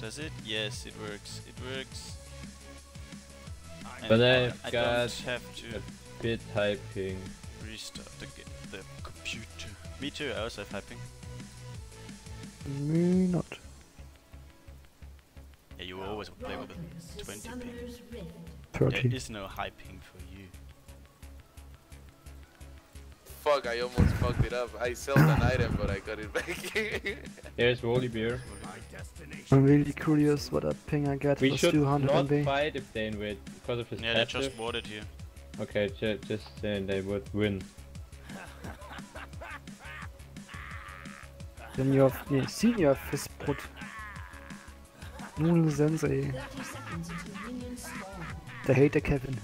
Does it? Yes, it works. It works. But I got have to a bit high ping. Restart the computer. Me too, I also have high ping. Me not. Yeah, you always play with a 20 ping. 30. There is no high ping for you. Fuck, I almost fucked it up. I sold an item, but I got it back. There's Wally Beer. I'm really curious what a ping I got for 200 MB. We should not fight if they invade because of his passive. They just boarded you. Okay, just then they would win. Then you have senior fist put. Moon Sensei. They hate the Kevin.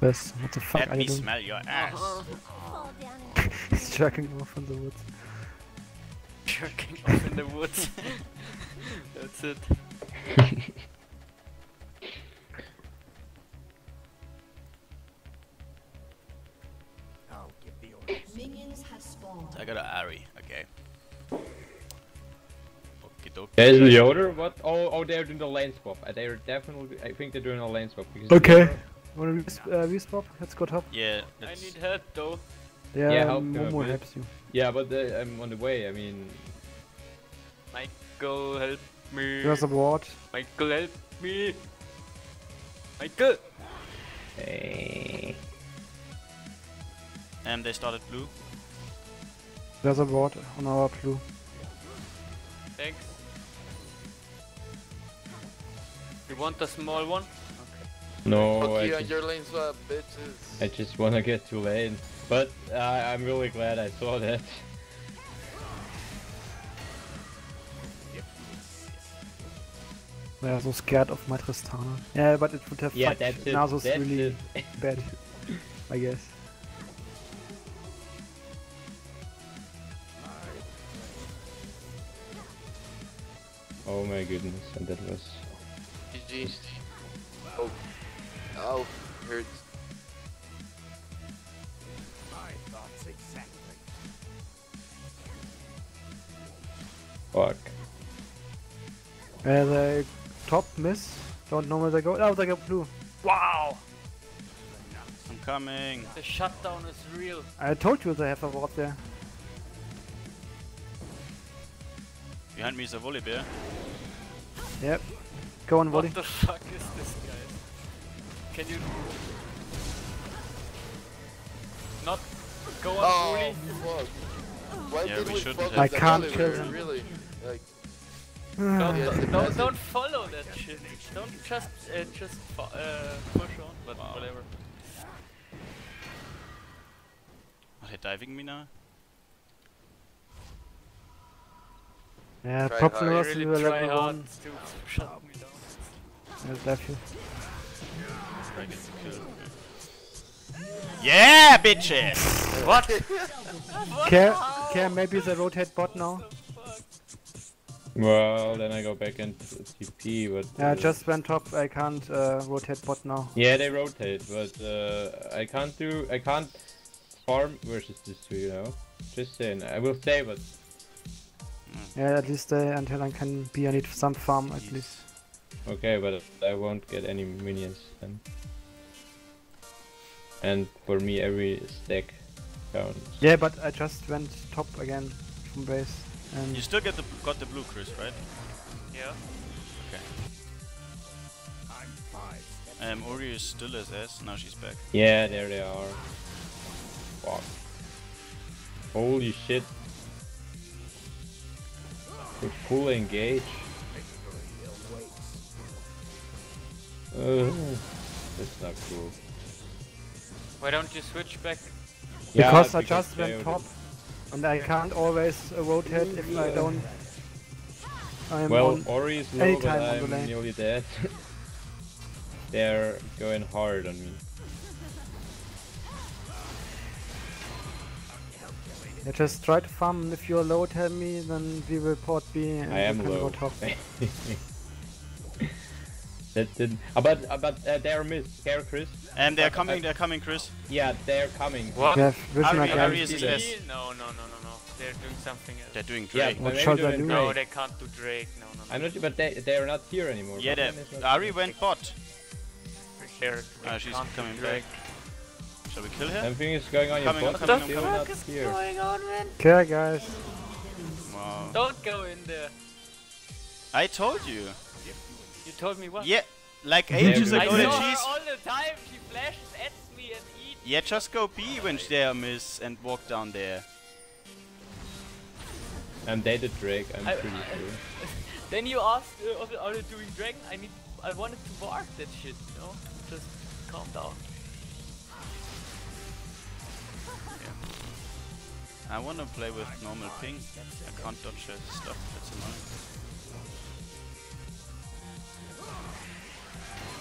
Best, what the fuck? Let me smell your ass. He's jerking off in the woods. Jerking off in the woods. That's it. I'll give the orders. Minions have spawned. I got an Ari, okay. There's the order? What? Oh, they're doing the lane swap. They're definitely. I think they're doing a lane swap. Okay. Wanna re-swap? Let's go top. Yeah. Let's... I need help though. Yeah, help Momo helps you. Yeah, but I'm on the way. I mean, Michael, help me. There's a ward. Michael, help me. Michael. Hey. And they started blue. There's a ward on our blue. Thanks. You want the small one? Okay. No, I just, your lanes are bitches. I just wanna get to lane. But I'm really glad I saw that. They are so scared of my Tristana. Yeah, but it would have fucked Nasus really bad, I guess. Oh my goodness, and that was... GG. Oh. Oh, hurts. My thoughts exactly. Fuck. The top miss. Don't know where they go. Oh, they got blue. Wow! I'm coming. The shutdown is real. I told you they have a ward there. Behind me is a Volley Bear. Yep. Go on, Volley. What the fuck is this, guys? Can you... not go on, Volley? Oh, fuck. Why did we fuck with the Volley Bear? Really? Like... don't follow that shit. Don't just push on, but whatever. Are they diving me now? Yeah, probably was really level 1. Shut me down. I'll left you. Yeah, bitches! What? Care, maybe the rotate bot now? Well, then I go back and TP, but... I just went top, I can't rotate bot now. Yeah, they rotate, but I can't farm versus this two, you know? Just saying, I will stay, but... Yeah, at least until I can be, I need some farm at least. Okay, but I won't get any minions then. And for me every stack counts. Yeah, but I just went top again from base. And you still got the blue, Chris, right? Yeah. Okay. I'm fine. Ori is still SS, now she's back. Yeah, there they are. Fuck. Holy shit. Good pull engage. That's not cool. Why don't you switch back? Yeah, because I just went top and I can't always rotate if I don't. I'm well, Ori is low, but I'm nearly dead. They're going hard on me. Yeah, just try to farm, and if you're low, tell me, then we will port B and I am low. Go top. That didn't. But they're missed. Here, Chris. And they're coming. They're coming, Chris. Yeah, they're coming. What? Arius is less. No. They're doing something else. They're doing Drake. Yeah, what shall they do? No, they can't do Drake. No. I'm not sure, but they're not here anymore. Yeah, Ari went bot. Here, she's coming back. Shall we kill her? Everything is going on. What the fuck is going on, man? Kill, guys. Wow. Don't go in there. I told you. You told me what? Yeah, like ages ago. I saw her all the time. She flashes at me and eats. Yeah, just go B when they are miss and walk down there. And they did Drake. I'm pretty sure. Then you asked, "Are they doing Drake?" I wanted to bark that shit. You know, just calm down. Yeah. I want to play with normal ping. I can't dodge her stuff. That's annoying.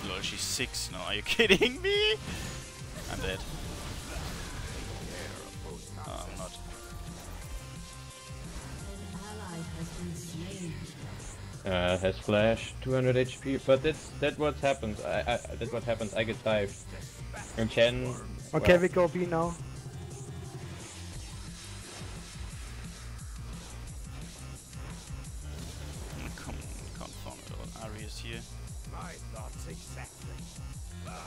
Lol, she's 6 now, are you kidding me? I'm dead. No, I'm not. Has flashed 200 HP, but that's what happens. That's what happens. I get dived. And Chen. Okay, well, we go B now. Come on, can't farm at all. Ari is here.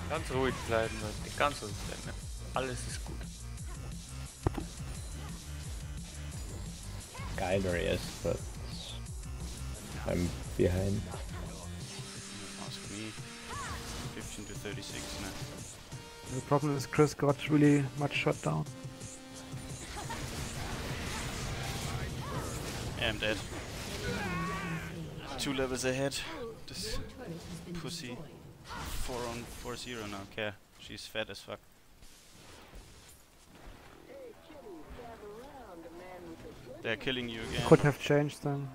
Ganz ruhig bleiben, Leute. Ganz ruhig bleiben. Alles ist gut. Geil, yes, but I'm behind. Ask me. 15 to 36 now. The problem is Chris got really much shot down. Yeah, I'm dead. 2 levels ahead. This pussy. 4-0 now, okay. She's fat as fuck. They're killing you again. Could have changed them.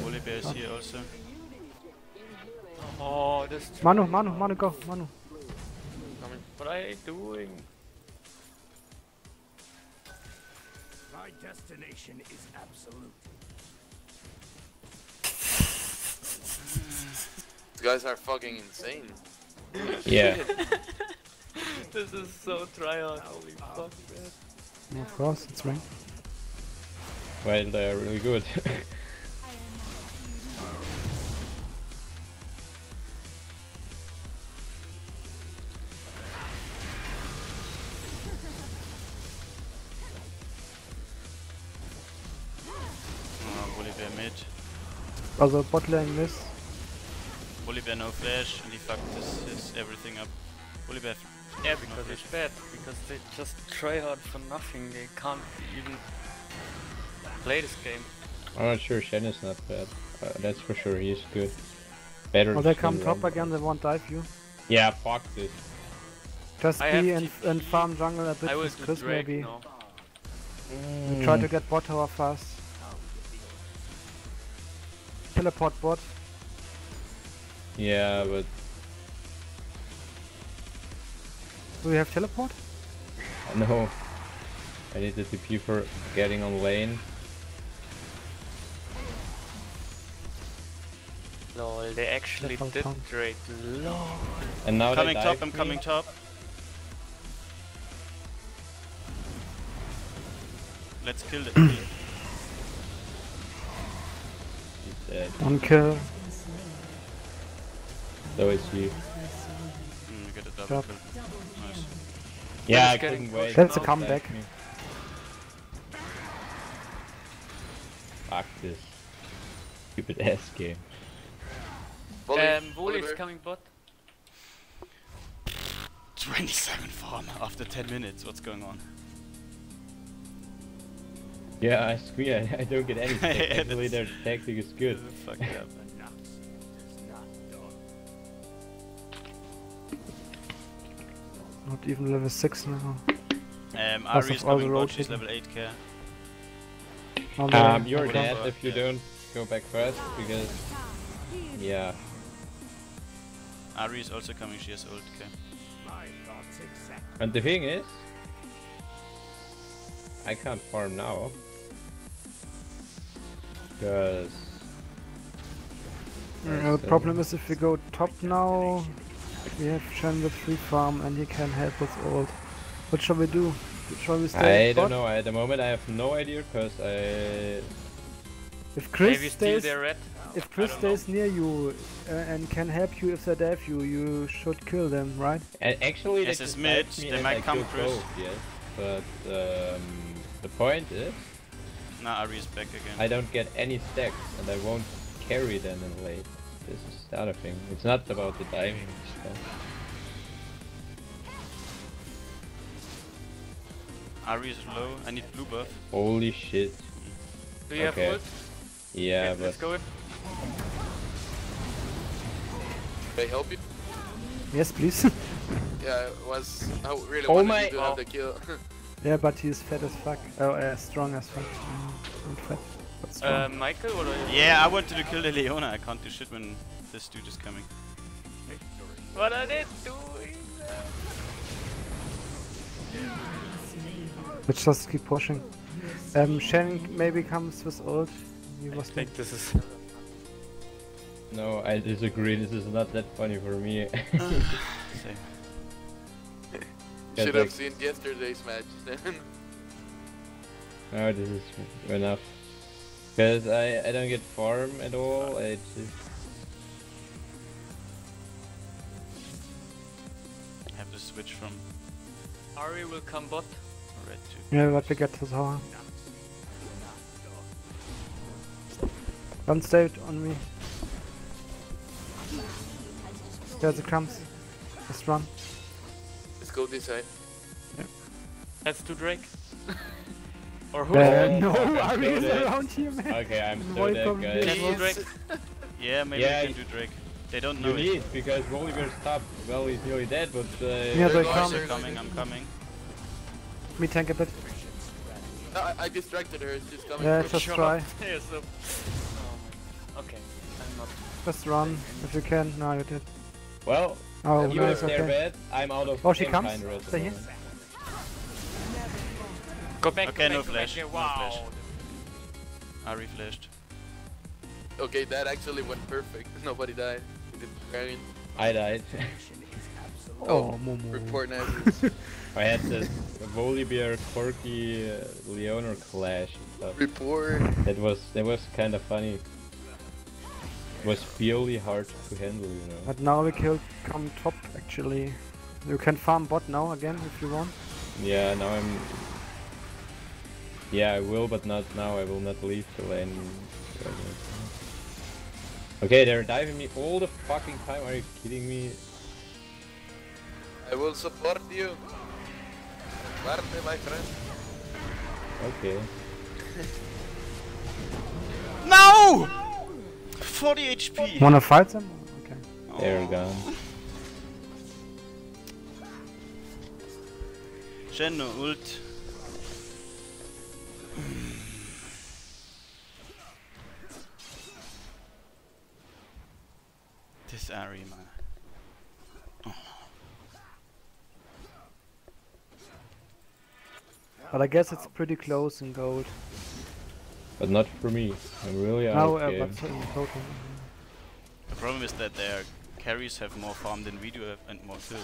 Holy Bear is here also. Oh, this. Manu, go, Manu. What are you doing? My destination is absolute. These guys are fucking insane. Yeah. This is so tryhard. Holy fuck, man. Of course, it's right. Well, they're really good. Oliver mid. Also, bot lane miss. Oliver no flash and he fucked his everything up. Oliver. Yeah, because it's bad. Because they just try hard for nothing. They can't even play this game. I'm not sure. Shen is not bad. That's for sure. He is good. Better. Oh, they come top again. They won't dive you. Yeah, fuck this. Just be and farm jungle a bit with Chris maybe. We try to get bot tower fast. Teleport bot. Yeah, but... Do we have teleport? No. I need the TP for getting on lane. Lol, they actually did Drake. Lol. And now they dive top, I'm coming top. Let's kill it. He's dead. One kill. So it's you. You get a double kill. Nice. Yeah, I couldn't wait. That's a comeback. Fuck this. Stupid ass game. Volley is coming bot. 27 farm after 10 minutes, what's going on? Yeah, I swear, I don't get anything. Yeah, actually their tactic is good. Fuck up. Not even level 6 now. Ari is coming bot, she's level 8k. You're dead if you don't go back first, because... Yeah. Ari is also coming, she has ult, okay. And the thing is... I can't farm now. Because... The problem is if we go top now, we have Shen with free farm and he can help with ult. What shall we do? Shall we stay? I don't know. At the moment I have no idea because I... If Chris stays, near you and can help you if they dive you, you should kill them, right? And actually, this is mid. They might come, Chris. Yes, but the point is, nah, Ari is back again. I don't get any stacks and I won't carry them in late. This is the other thing. It's not about the diving stuff. Ari is low. I need blue buff. Holy shit. Do you have ult? Yeah, okay, but... Let's go in. Can I help you? Yes, please. Yeah, I was... I really wanted you to have the kill. Yeah, but he's fat as fuck. Oh, strong as fuck. Not fat, but strong. Michael, what are you... Yeah, I wanted to kill the Leona. I can't do shit when this dude is coming. What are they doing? Let's just keep pushing. Shen maybe comes with ult. I think this is... No, I disagree. This is not that funny for me. You should have seen yesterday's match then. No, this is enough. Because I don't get farm at all. I just... have to switch from... Ari will come bot. Alright, yeah, but we get his horn. Don't stay it on me. There's the crumbs. Let's run. Let's go this side. Yep. That's to Drake. Or who? No, Ari is around here, man. Okay, I'm so dead, guys. Can you do Drake? Yeah, maybe yeah, we can do Drake. They don't know it. Because we're only gonna stop. Well, he's nearly dead, but... yeah, they're coming. I'm coming. Let me tank a bit. I distracted her. She's coming. Yeah, just try. Okay, I'm not... Just run, if you can. No, you did. Well, oh, you were there bad, I'm out of... Oh, she comes. Stay here. Go back, okay, no flash. Wow. I reflashed. Okay, that actually went perfect. Nobody died. I died. Oh, Momo. Report Nazis. I had this Volibear, Corky, Leonor clash and stuff. Report. That was kind of funny. It was purely hard to handle, you know. But now we come top, actually. You can farm bot now again if you want. Yeah, now I'm... Yeah, I will, but not now. I will not leave the lane. Okay, they're diving me all the fucking time. Are you kidding me? I will support you. Parte, my friend. Okay. No! 40 HP! Wanna fight them? Okay. Oh. There we go. Shen no ult. This Ari, man. Oh. But I guess it's pretty close in gold. But not for me. I'm really out of game. The problem is that their carries have more farm than we do have and more kills.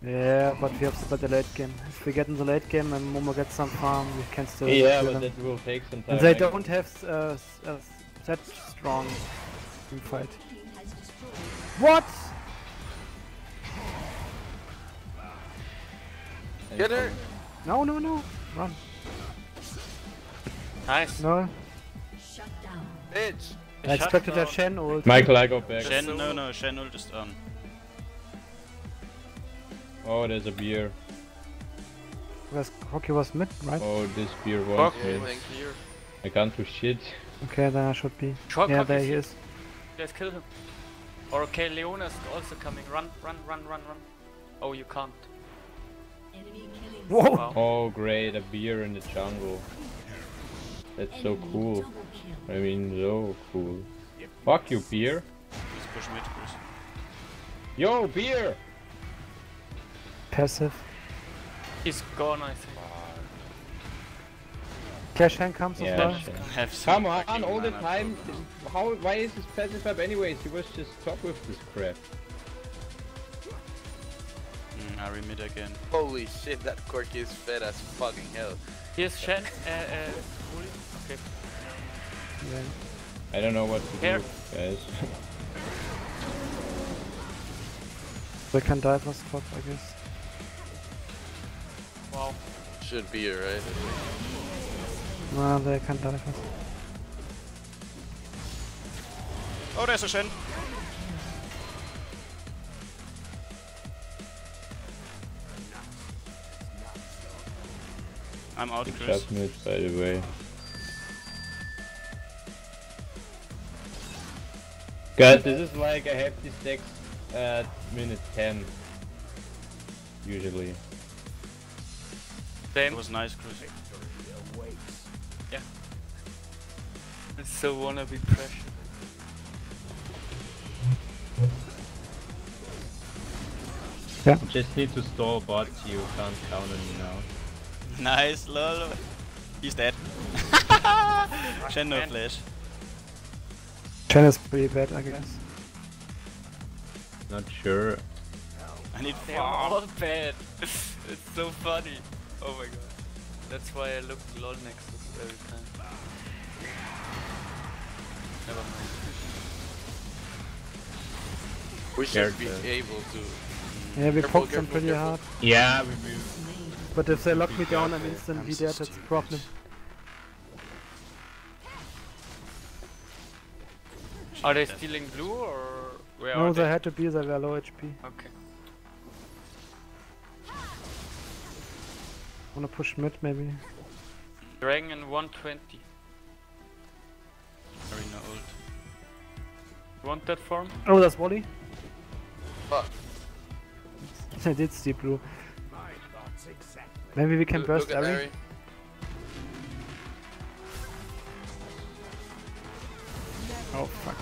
Yeah, but we have to play the late game. If we get in the late game and Momo gets some farm, we can still... Yeah, but that will take some time. And they don't have that strong team fight. What?! Get her! No, no, no! Run! Nice. No. Shut down. Bitch. I expected that Shen ult. Michael, I go back. Shen, no, Shen ult is on. Oh, there's a beer. Hockey was mid, right? Oh, this beer was mid. I can't do shit. Okay, then I should be. Yeah, there he is. Let's kill him. Or okay, Leona's also coming. Run. Oh, you can't. Whoa! Wow. Oh, great, a beer in the jungle. That's so cool. I mean, so cool. Yep. Fuck you, beer. Let's push mid, Chris. Yo, beer! Passive. He's gone, I think. Shen comes as well. Come on, all the time. How? Why is this passive up anyways? You was just stuck with this crap. I remit again. Holy shit, that Corki is fed as fucking hell. Here's Shen. Okay. Yeah. I don't know what to do, guys. They can die for spot, I guess. Wow. Should be right. No, they can die for spot. Oh, there's a Shen. I'm out, Chris. Mid, by the way. God, this is like I have these decks at minute 10. Usually. Same. It was nice, Chris. Yeah. I still wanna be pressured. Yeah. Just need to stall bot, you can't count on me now. Nice, lol. He's dead. Shen no flash. Shen is pretty bad, I guess. Not sure. I need They're all bad. It's so funny. Oh my god. That's why I look lol next to every time. Never mind. We should be able to. Yeah, we poked them pretty hard. Yeah, we moved. But if they lock me down, I'm instantly dead, that's a problem. Are they stealing blue or where are they? No, they had to be, they were low HP. Okay. Wanna push mid maybe? Dragon 120. Arena ult. Want that farm? Oh, that's Wally. Fuck. I did steal blue. Maybe we can burst Ari. Oh fuck.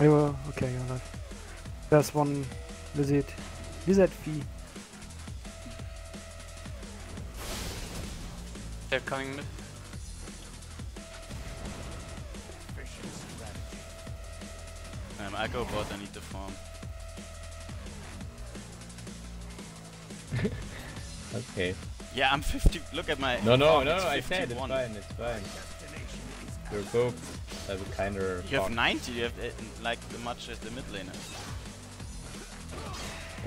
I will. Okay, you're not. There's one visit. Lizard fee. They're coming mid. I go bot, I need the farm. Okay. Yeah, I'm 50. Look at my. No, I said it's fine, it's fine. You're both. I have a kinder. You have 90, you have like as much as the mid laner.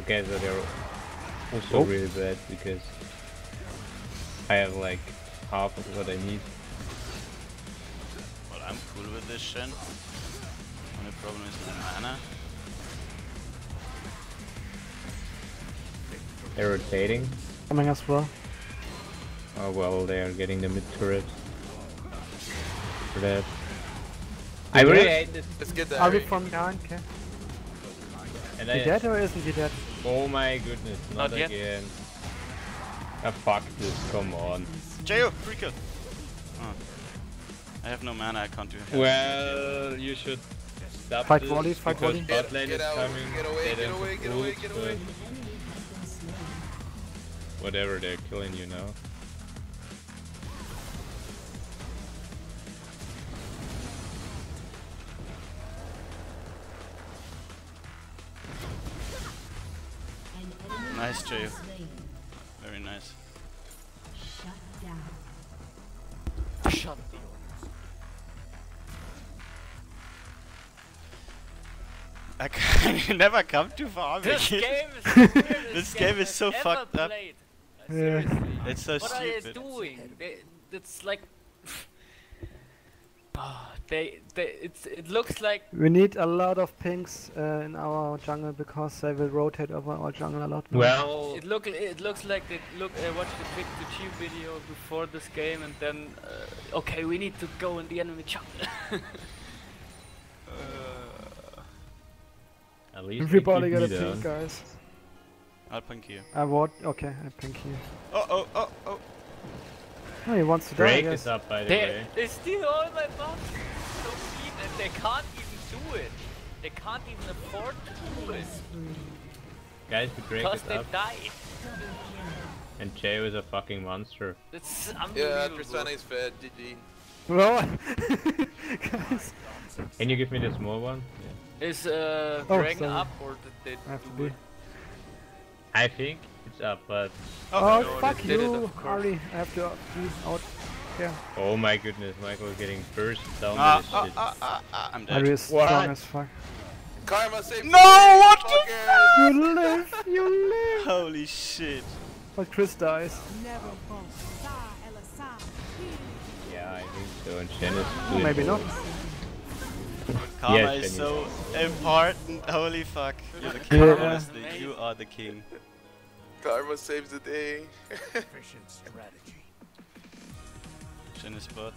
Okay, so they're also really bad because I have like half of what I need. Well, I'm cool with this, Shen. The problem is my mana. They're rotating. Coming as well. Oh well, they are getting the mid turret. For that. I really hate this. Let's get that. I'll be from behind, okay. Is he dead or isn't he dead? Oh my goodness, not again. Ah, fuck this, come on. Jayo, free kill. Oh. I have no mana, I can't do anything. Well, you should. Fight Wally, fight Wally. Get away. Whatever, they're killing you now. Nice, Jay. Very nice. Shut down. I can never come too far. This game is the this game is so fucked up. It's so stupid. What are they doing? It's like it looks like we need a lot of pings in our jungle because they will rotate over our jungle a lot. Well, it looks like they I watched the Pick the Cheap video before this game and then okay, we need to go in the enemy jungle. At least everybody got a pink, guys. I'll pink you. I want. Okay, I pink you. Oh. No, he wants to Drake die. Is up, by the way. They steal all my buffs. So mean, and they can't even do it. They can't even afford to do it. Guys who dragged us up. Died. And Jay was a fucking monster. That's unbelievable. Yeah, Tristana is fed, GG. Bro! Guys. Can you give me the small one? Yeah. Is Dragon up or did they do it? I think it's up, but... Oh, no, fuck you, Ari. I have to use out. Yeah. Oh my goodness, Michael getting burst down by this shit. I'm dead. Ari is strong as fuck. Karma saved me! No, what the fuck? You live, you live! Holy shit. But Chris dies. Yeah, I think so, and Shen is good. Maybe not. Karma is so important, holy fuck. You're the king, honestly, you are the king. Karma saves the day. Efficient strategy. Shen is bot.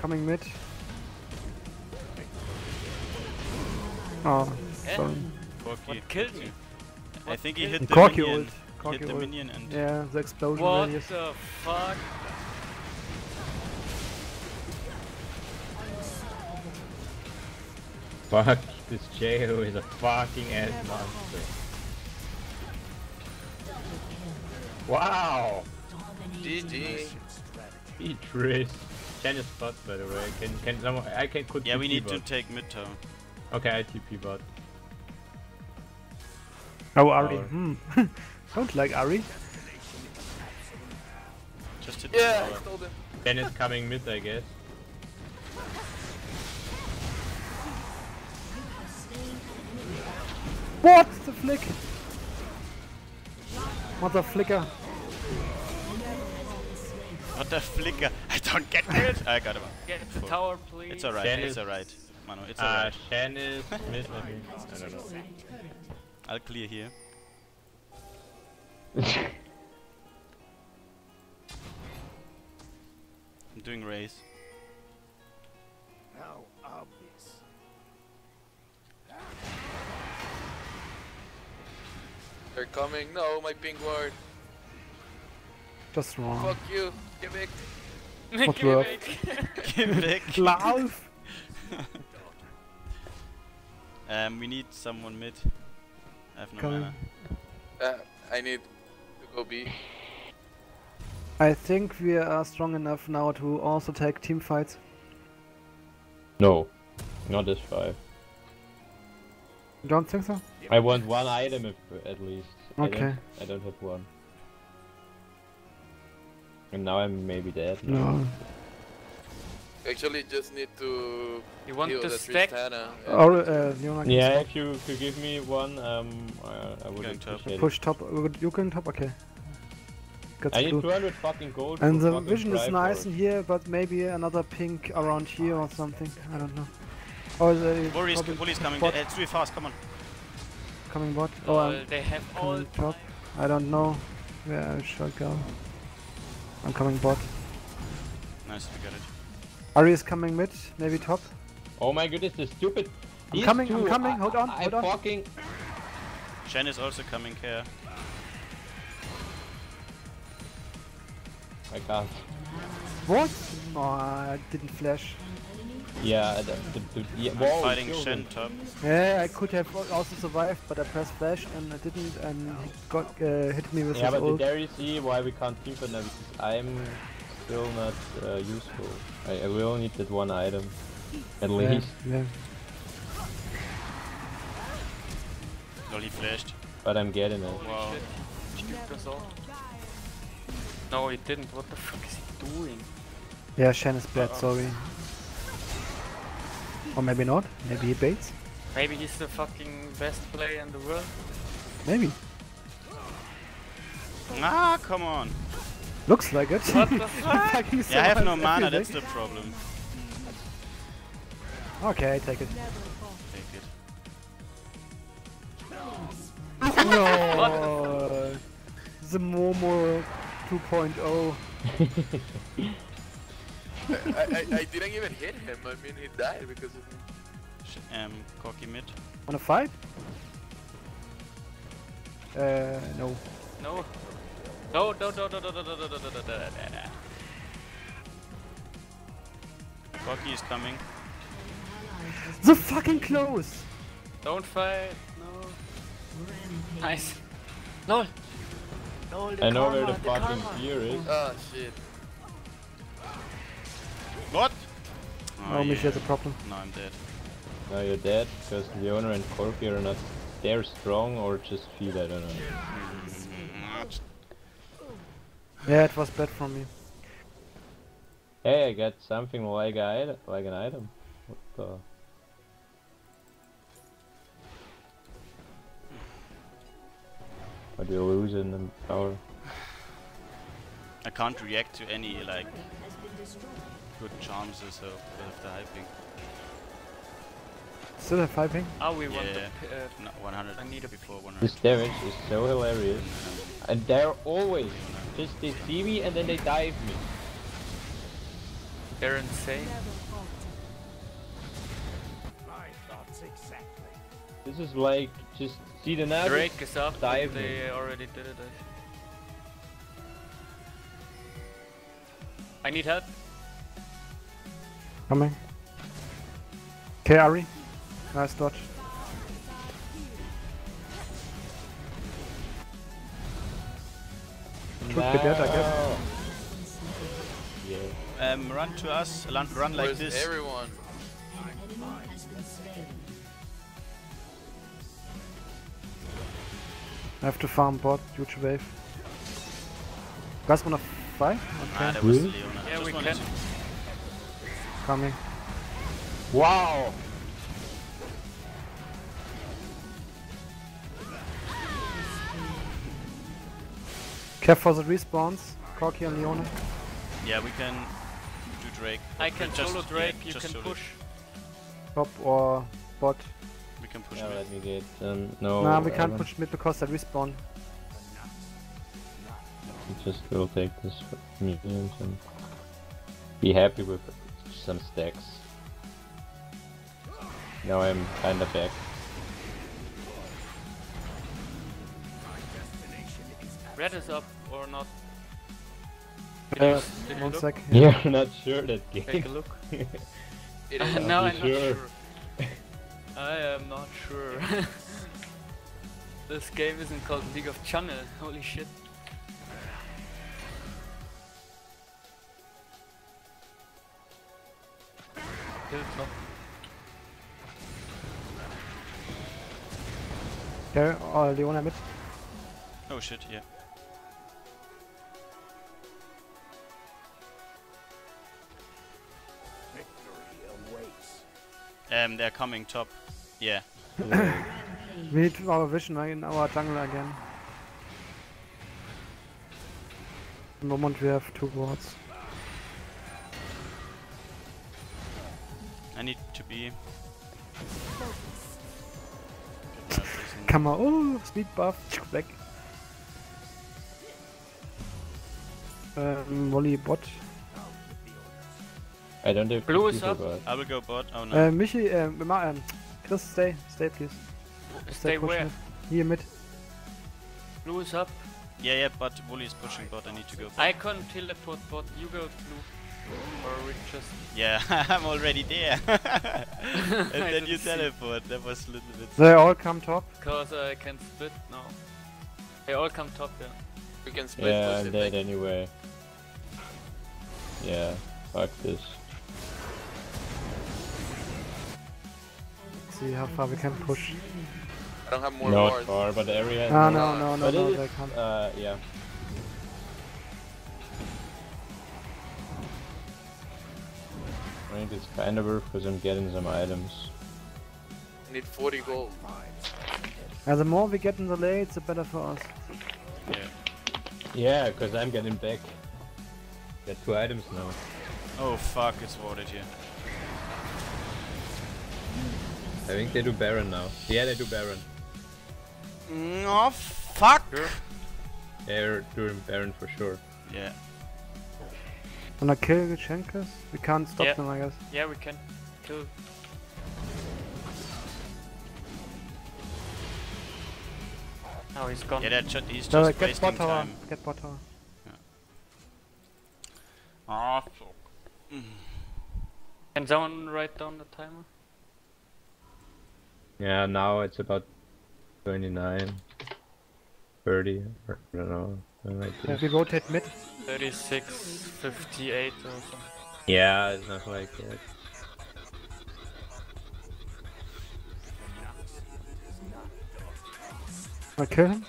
Coming mid. Oh, sorry. Corky killed me. I think he hit the minion. Corky hit the minion and... Yeah, the explosion radius. What the fuck? Fuck, this J.O. is a fucking ass monster. Wow! GG! He trist. Shen is bot, by the way. Can someone... I can... Yeah, we need to take mid-town. Okay, I TP bot. Oh, Ari. Hmm. Don't like Ari. Just hit the I stole him. Ben is coming mid, I guess. What the flick? What the flicker? What the flicker? I don't get it. I got him. Get the tower, please. It's alright. It's alright. Mano, it's alright. Shen is mid, maybe. I don't know. I'll clear here. I'm doing race. How obvious. They're coming. No, my ping ward. Just wrong. Fuck you. Get back. Get back. Lauf. We need someone mid. I have no mana. I need to go B. I think we are strong enough now to also take team fights. No, not this five. You don't think so? I want one item at least. Okay. I don't have one. And now I'm maybe dead. No. Actually, just need to. You want the stack? Or, yeah, if you could give me one, I would appreciate it. Push top. You can top, okay. Got I need 200 fucking gold. And the vision is nice in here, but maybe another pink around here or something. I don't know. Oh, the bully is coming. It's really fast. Come on. Coming bot. Oh, they have all top. I don't know where I should go. I'm coming bot. Nice, we got it. Ari is coming mid, maybe top. Oh my goodness, this stupid. I'm coming, I'm coming, hold on, hold on. Fucking... Shen is also coming here. I can't. What? Oh, I didn't flash. Yeah, yeah. I'm fighting Shen top. Yeah, I could have also survived, but I pressed flash and I didn't, and he got, hit me with his ult. But did you see why we can't keep it now? Because I'm... still not useful. I will need that one item. At least. Yeah. No, he flashed. But I'm getting it. Wow. No, he didn't. What the fuck is he doing? Yeah, Shen is bad, sorry. Or maybe not. Maybe he baits. Maybe he's the fucking best player in the world. Maybe. Ah, come on. Looks like it. What the fuck? Yeah, I have no mana, that's the problem. Okay, take it. Take it. No. The Momo 2.0. I didn't even hit him, I mean he died because of me. Corky mid. Wanna fight? No. No. No. Bucky is coming. So fucking close! Don't fight, no. Nice. No. No, I know where the fucking gear is. Ah, shit. What? Oh, Michi has a problem. No, I'm dead. No, you're dead, because Leona and Corky are not. They're strong or just feel, I don't know. Yeah, it was bad for me. Hey, I got something like an item. What the? But you're losing the power. I can't react to any, like, good charms or so with the hyping. Still have hyping? Oh, we want the 100. I need it before 100. This damage is so hilarious. And they're always just they see me and then they dive me. They're insane. My thoughts exactly. This is like just see the nav. Drake is up. Dive. They already did it. I need help. Coming. Okay, Ari. Nice dodge. Should be dead, I guess. Yeah. Run to us. Run like this. Everyone. I have to farm bot. Huge wave. You guys wanna fight? Okay. Ah, that was Leona. Yeah, just we can. Coming. Wow. Careful for the respawns, Corky and Leona. Yeah, we can do Drake. I can solo Drake, yeah, you can push. Top or bot. We can push mid. Let me get, no, nah, we can't push mid because they respawn. Just go take this medium and be happy with some stacks. Now I'm kinda back. Red is up or not? One sec. You're not sure that game. Take a look. No, I'm not sure. I am not sure. This game isn't called League of Jungle. Holy shit. Okay, do you want to mid? Oh shit, yeah. They're coming top. Yeah. We need our vision in our jungle again. At the moment we have two wards. I need to be... Come on, oh, speed buff, back. Volley bot. I don't have blue is up. I will go bot. Oh no. Michi, Chris, stay please. Stay where? Here mid. Blue is up. Yeah, yeah, but Volley is pushing bot. I need to go bot. I can teleport bot. You go blue. Or we just. Yeah, I'm already there. And then you teleport. That was a little bit. They all come top. Cause I can split now. They all come top. Yeah. We can split. Yeah, I'm dead anyway. Yeah, fuck this. Let's see how far we can push. I don't have more wards. Not far, but the area... Ah, no, they can't. Yeah. I think it's kind of worth, because I'm getting some items. I need 40 gold. And the more we get in the late, the better for us. Yeah. Yeah, because I'm getting back. Got two items now. Oh fuck, it's warded here. I think they do Baron now. Yeah, they do Baron. Oh fuck! They're doing Baron for sure. Yeah. Wanna kill the Chenkers? We can't stop them, I guess. Yeah, we can. Kill. Oh, he's gone. Yeah, he's just wasting time. Get bot tower. Yeah. Ah, fuck. Can someone write down the timer? Yeah, now it's about 29, 30, I don't know. Like we rotate mid? 36, 58 or something. Yeah, it's not like that. I kill him?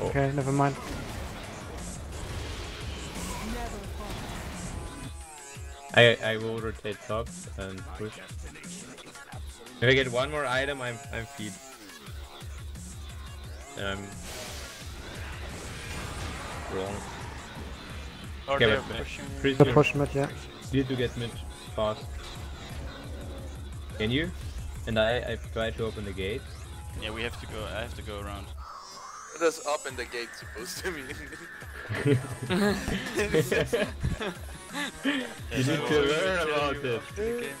Oh. Okay, never mind. I will rotate top and push. If I get one more item, I'm feed. And I'm wrong. Or okay, they're pushing mid, yeah. You need to get mid fast. Can you? And I try to open the gate. Yeah, we have to go. I have to go around. What does open the gate supposed to mean? You need to learn about it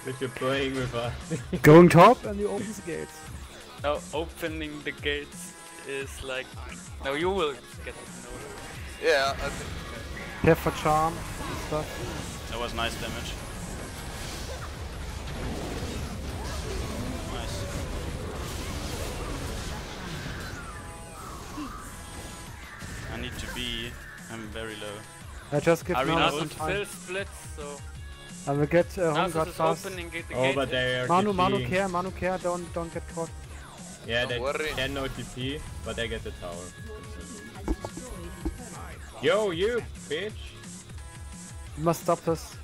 if you're playing with us. Going top and you open the gates. No, opening the gates is like... No, you will get it. Yeah, I think... Care for charm and stuff. That was nice damage. Nice. I need to be... I'm very low. I just give Manu some time. Splits, so... I will get home guard fast. Oh, but they are Manu care, don't get caught. Yeah, they can no TP, but they get the tower. Yo, you bitch! You must stop this.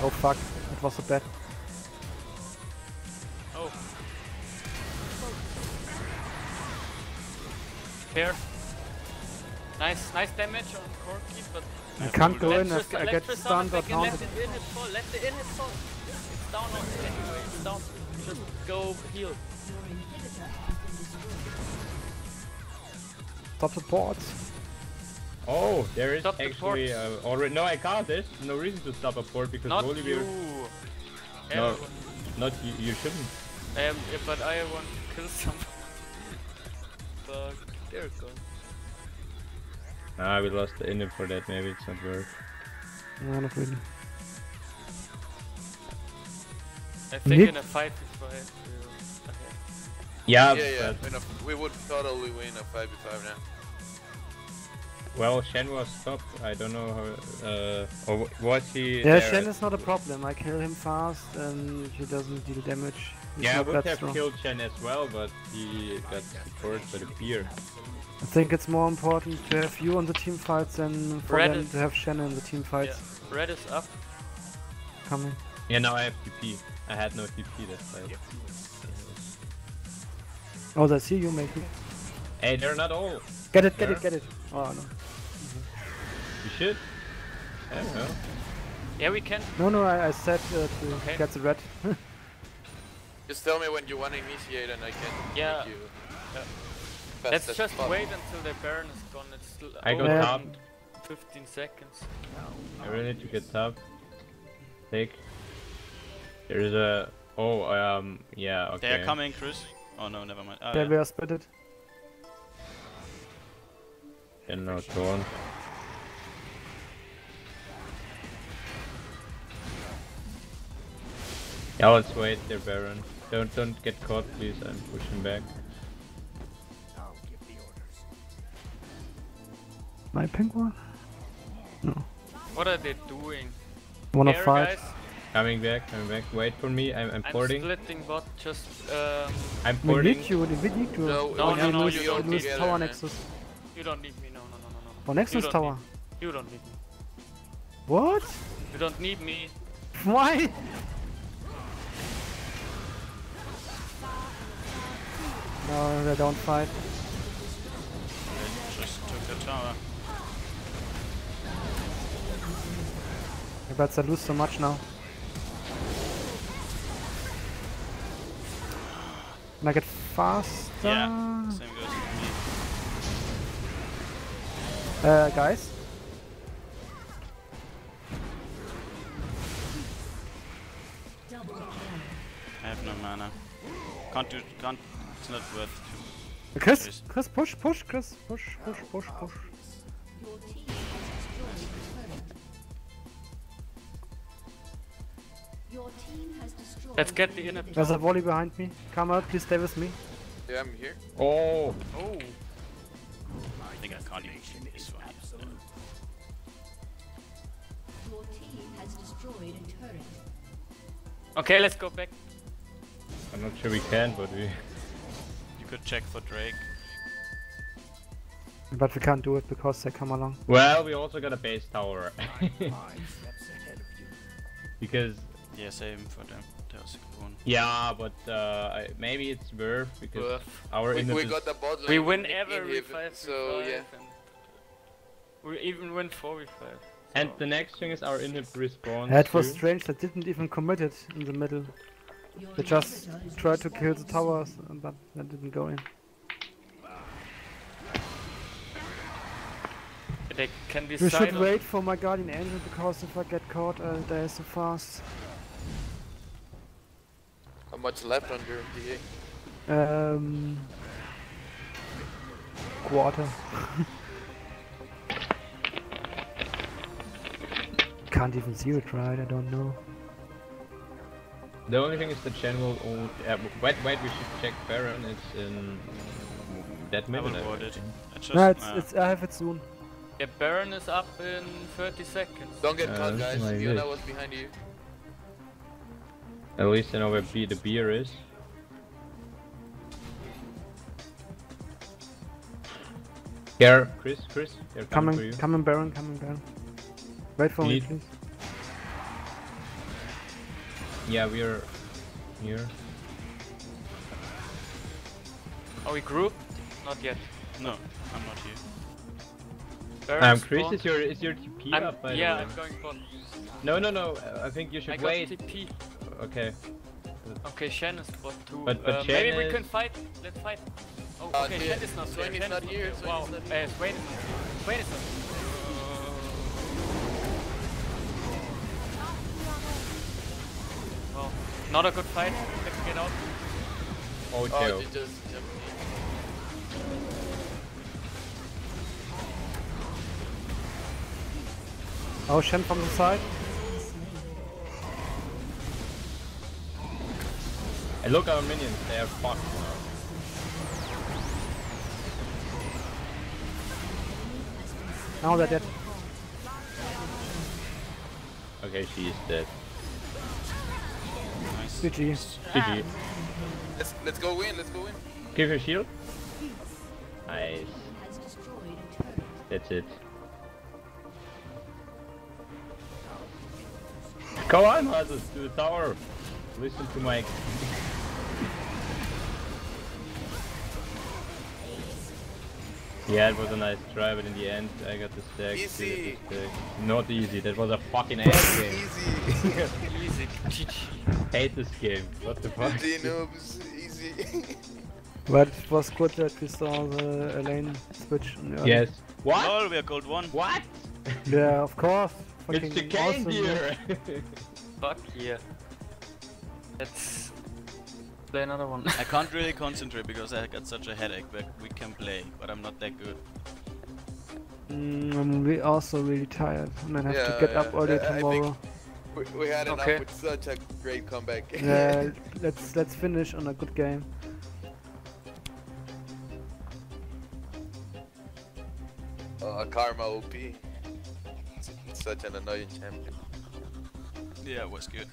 Oh fuck, it was a bet. Oh. Here. Nice damage on Corky, but... I can't go in, I get stunned or taunted. Let the inhib fall. It's down on it anyway, it's down. Just go heal. Stop the ports. Oh, there is stop actually already... No, I can't, there's no reason to stop a port because not only you. We're... No, not you, you shouldn't. Yeah, but I want to kill someone. But there it goes. Ah, we lost the inhib for that, maybe it's not worth. No, not really. I think in a fight if I have to... Okay. Yeah. We would totally win a 5v5 now. Well, Shen was stopped, I don't know how... or was he... Yeah, there? Shen is not a problem, I kill him fast and he doesn't deal damage. He's yeah, I would have killed Shen as well, but he got support by the pier. I think it's more important to have you on the team fights than for them to have Shen in the team fights. Yeah. Red is up. Coming. Yeah, now I have TP. I had no TP that fight. Yep. Oh, they see you, maybe. Hey, they're not all. Get it. Oh, no. You should? I don't know. Yeah, we can. No, I said to get the red. Just tell me when you want to initiate and I can make you. Yeah. Let's just wait until the Baron is gone. It's I got tapped. 15 seconds. I really need to get tapped. Take. There's a... Oh, yeah, okay. They're coming, Chris. Oh no, never mind. Yeah, we are spitted. And now Torn. Yeah, let's wait there, Baron. Don't get caught, please. I'm pushing back. My pink one? No. What are they doing? Wanna fight? Guys? Coming back. Wait for me. I'm porting. I'm splitting bot. Just I'm porting. We need you. No, you don't need tower Nexus. You don't need me. No. For Nexus tower. You don't need me. What? You don't need me. Why? No, they don't fight. They just took the tower. But I lose so much now. Can I get faster? Yeah, same goes for me. Guys? I have no mana. Can't, it's not worth it. Chris, push. Let's get the inner. There's a volley behind me. Come out, please stay with me. Yeah, I'm here. Oh. Oh. I think I can't even shoot this one. Your team has destroyed a turret. Okay, let's go back. I'm not sure we can, but we. You could check for Drake. But we can't do it because they come along. Well, we also got a base tower. Because. Yeah, same for them. Yeah, but maybe it's worth because our we got the bot lane. We win every 5v5, so yeah. We even win 4v5. So. And the next thing is our inhib respawn. That was strange. They didn't even commit it in the middle. They just tried to kill the towers, but that didn't go in. They can be. We should wait for my guardian angel because if I get caught, I'll die so fast. How much left on your DA? Quarter. Can't even see it right, I don't know. The only thing is the general old... wait, we should check Baron, it's in... that minute. I have it soon. Yeah, Baron is up in 30 seconds. Don't get caught guys, Fiona was behind you. At least I know where the beer is. Here, Chris, they're coming for you. Coming Baron. Wait for me, please. Yeah, we are here. Are we grouped? Not yet. No, I'm not here. Chris, is your TP up by the way? Yeah, I'm going for... No, I think you should wait. I got TP. Okay. Okay, Shen is bot too. But maybe we can fight. Let's fight. Oh, okay, Shen is not here. Wow, Swain is not here. Swain is not here. Wow, not a good fight. Let's get out. Oh, you just jumped me. Oh, Shen from the side. Hey, look our minions, they are fucked now. Now they're dead. Okay, she is dead. Nice. GG. Let's go win, Give her shield. Nice. That's it. Come on, Hazard, to the tower. Listen to my... Yeah, it was a nice try, but in the end I got the stack. Easy! Not easy, that was a fucking ass game. Easy! Hate this game, what the fuck? Easy. But it was good that we saw the lane switch. Yes. What? Oh, we are gold one. What? Yeah, of course. Fucking it's the game here! Fuck yeah. Let's play another one. I can't really concentrate because I got such a headache, but we can play, but I'm not that good. We're also really tired and then have to get up early tomorrow. We had enough with such a great comeback. Yeah, let's finish on a good game. Karma OP. Such an annoying champion. Yeah, it was good.